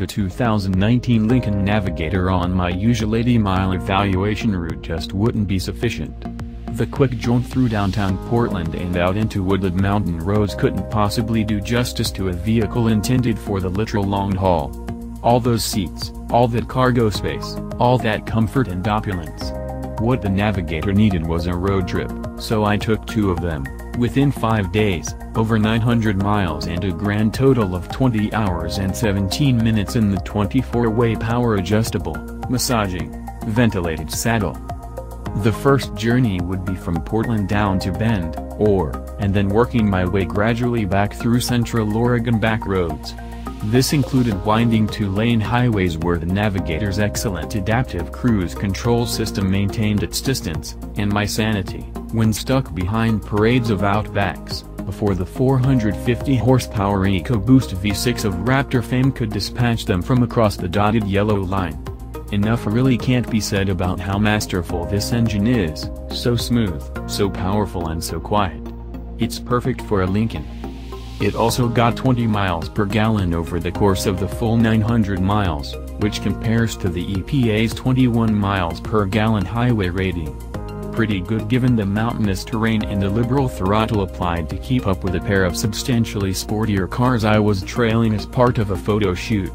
the 2019 Lincoln Navigator on my usual 80-mile evaluation route just wouldn't be sufficient. The quick jaunt through downtown Portland and out into wooded mountain roads couldn't possibly do justice to a vehicle intended for the literal long haul. All those seats, all that cargo space, all that comfort and opulence. What the Navigator needed was a road trip, so I took two of them, within 5 days, over 900 miles and a grand total of 20 hours and 17 minutes in the 24-way power-adjustable, massaging, ventilated saddle. The first journey would be from Portland down to Bend, and then working my way gradually back through Central Oregon back roads. This included winding two-lane highways where the Navigator's excellent adaptive cruise control system maintained its distance, and my sanity, when stuck behind parades of Outbacks, before the 450-horsepower EcoBoost V6 of Raptor fame could dispatch them from across the dotted yellow line. Enough really can't be said about how masterful this engine is, so smooth, so powerful and so quiet. It's perfect for a Lincoln. It also got 20 miles per gallon over the course of the full 900 miles, which compares to the EPA's 21 miles per gallon highway rating. Pretty good given the mountainous terrain and the liberal throttle applied to keep up with a pair of substantially sportier cars I was trailing as part of a photo shoot.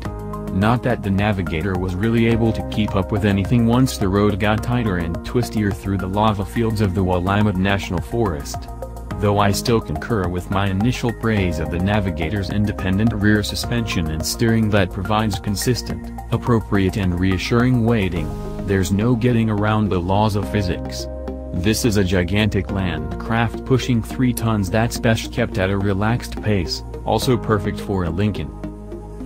Not that the Navigator was really able to keep up with anything once the road got tighter and twistier through the lava fields of the Wallowa National Forest. Though I still concur with my initial praise of the Navigator's independent rear suspension and steering that provides consistent, appropriate and reassuring weighting, there's no getting around the laws of physics. This is a gigantic land craft pushing 3 tons that's best kept at a relaxed pace, also perfect for a Lincoln.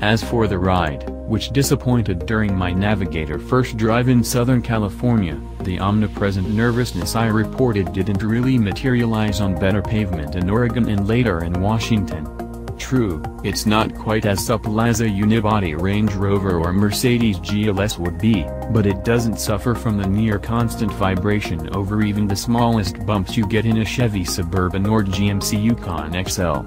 As for the ride, which disappointed during my Navigator first drive in Southern California, the omnipresent nervousness I reported didn't really materialize on better pavement in Oregon and later in Washington. True, it's not quite as supple as a unibody Range Rover or Mercedes GLS would be, but it doesn't suffer from the near-constant vibration over even the smallest bumps you get in a Chevy Suburban or GMC Yukon XL.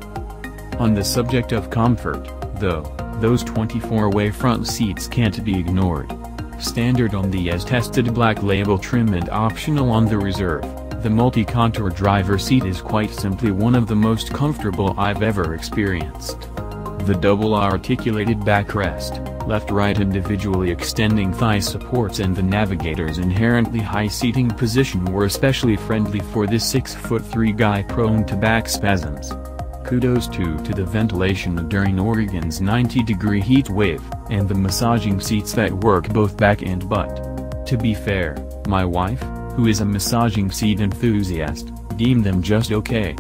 On the subject of comfort, though, those 24-way front seats can't be ignored. Standard on the as-tested Black Label trim and optional on the Reserve, the multi-contour driver seat is quite simply one of the most comfortable I've ever experienced. The double-articulated backrest, left-right individually extending thigh supports and the Navigator's inherently high seating position were especially friendly for this 6'3" guy prone to back spasms. Kudos to the ventilation during Oregon's 90-degree heat wave, and the massaging seats that work both back and butt. To be fair, my wife, who is a massaging seat enthusiast, deemed them just okay.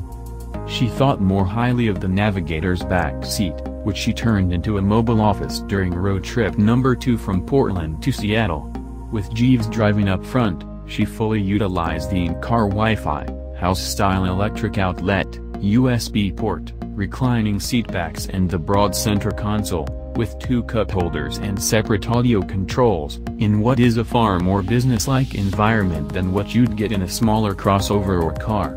She thought more highly of the Navigator's back seat, which she turned into a mobile office during road trip number 2 from Portland to Seattle. With Jeeves driving up front, she fully utilized the in-car Wi-Fi, house-style electric outlet, USB port, reclining seatbacks and the broad center console, with 2 cup holders and separate audio controls, in what is a far more business-like environment than what you'd get in a smaller crossover or car.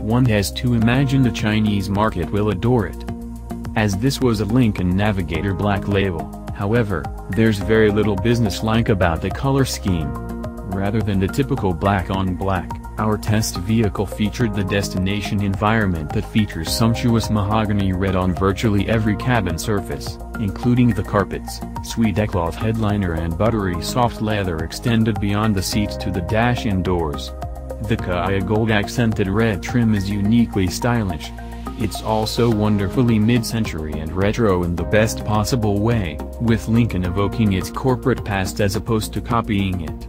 One has to imagine the Chinese market will adore it. As this was a Lincoln Navigator Black Label, however, there's very little business-like about the color scheme. Rather than the typical black on black, our test vehicle featured the destination environment that features sumptuous mahogany red on virtually every cabin surface, including the carpets, suede cloth headliner and buttery soft leather extended beyond the seats to the dash and doors. The Kaya gold accented red trim is uniquely stylish. It's also wonderfully mid-century and retro in the best possible way, with Lincoln evoking its corporate past as opposed to copying it.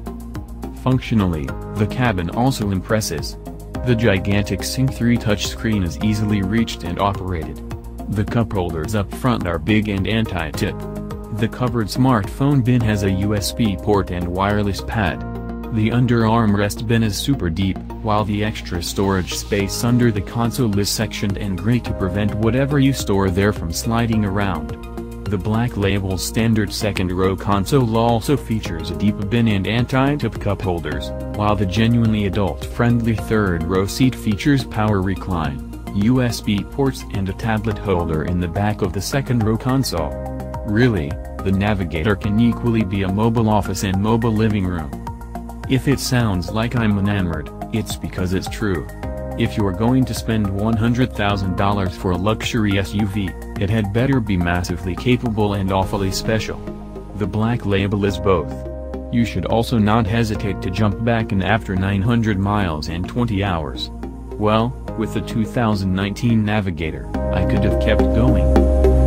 Functionally, the cabin also impresses. The gigantic Sync 3 touchscreen is easily reached and operated. The cup holders up front are big and anti-tip. The covered smartphone bin has a USB port and wireless pad. The underarm rest bin is super deep, while the extra storage space under the console is sectioned and gray to prevent whatever you store there from sliding around. The Black Label's standard second-row console also features a deep bin and anti-tip cup holders, while the genuinely adult-friendly third-row seat features power recline, USB ports and a tablet holder in the back of the second-row console. Really, the Navigator can equally be a mobile office and mobile living room. If it sounds like I'm enamored, it's because it's true. If you're going to spend $100,000 for a luxury SUV, it had better be massively capable and awfully special. The Black Label is both. You should also not hesitate to jump back in after 900 miles and 20 hours. Well, with the 2019 Navigator, I could have kept going.